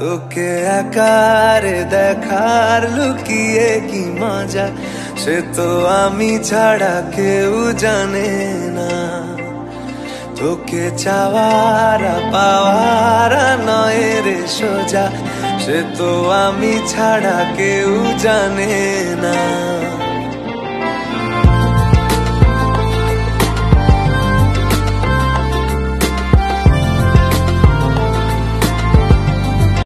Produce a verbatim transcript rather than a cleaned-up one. তোকে আকার দেখার লুকিয়ে কি মজা, সে তো আমি ছাড়া কেউ জানে না। তোকে চাওয়ার পাওয়ার নয় রে সোজা, সে তো আমি ছাড়া কেউ জানে না।